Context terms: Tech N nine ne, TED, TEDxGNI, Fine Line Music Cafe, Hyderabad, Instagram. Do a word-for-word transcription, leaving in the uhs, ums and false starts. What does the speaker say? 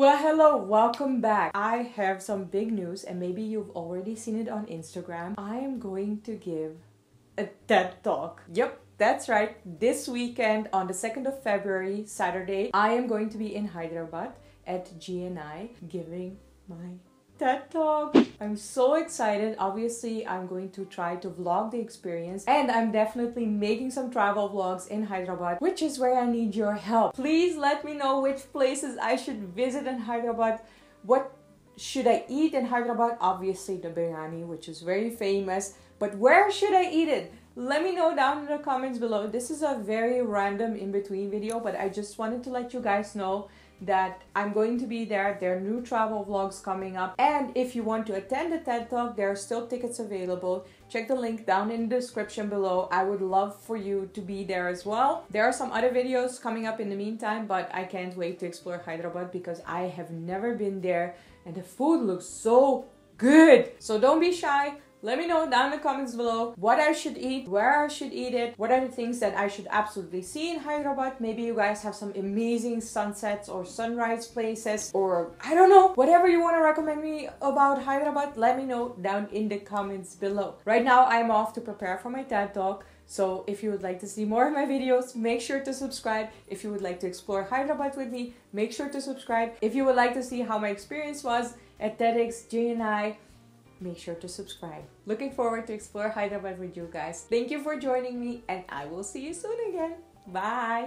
Well, hello, welcome back. I have some big news and maybe you've already seen it on Instagram. I am going to give a TED Talk. Yep, that's right. This weekend on the second of February, Saturday, I am going to be in Hyderabad at G N I giving my TED Talk. I'm so excited. Obviously, I'm going to try to vlog the experience and I'm definitely making some travel vlogs in Hyderabad, which is where I need your help. Please let me know which places I should visit in Hyderabad. What should I eat in Hyderabad? Obviously, the biryani, which is very famous, but where should I eat it? Let me know down in the comments below. This is a very random in-between video, but I just wanted to let you guys know that I'm going to be there. There are new travel vlogs coming up. And if you want to attend the TED Talk, there are still tickets available. Check the link down in the description below. I would love for you to be there as well. There are some other videos coming up in the meantime, but I can't wait to explore Hyderabad because I have never been there and the food looks so good. So don't be shy. Let me know down in the comments below what I should eat, where I should eat it, what are the things that I should absolutely see in Hyderabad. Maybe you guys have some amazing sunsets or sunrise places, or I don't know, whatever you want to recommend me about Hyderabad, let me know down in the comments below. Right now, I'm off to prepare for my TED Talk. So if you would like to see more of my videos, make sure to subscribe. If you would like to explore Hyderabad with me, make sure to subscribe. If you would like to see how my experience was at TEDxGNI, make sure to subscribe. Looking forward to explore Hyderabad with you guys. Thank you for joining me and I will see you soon again. Bye.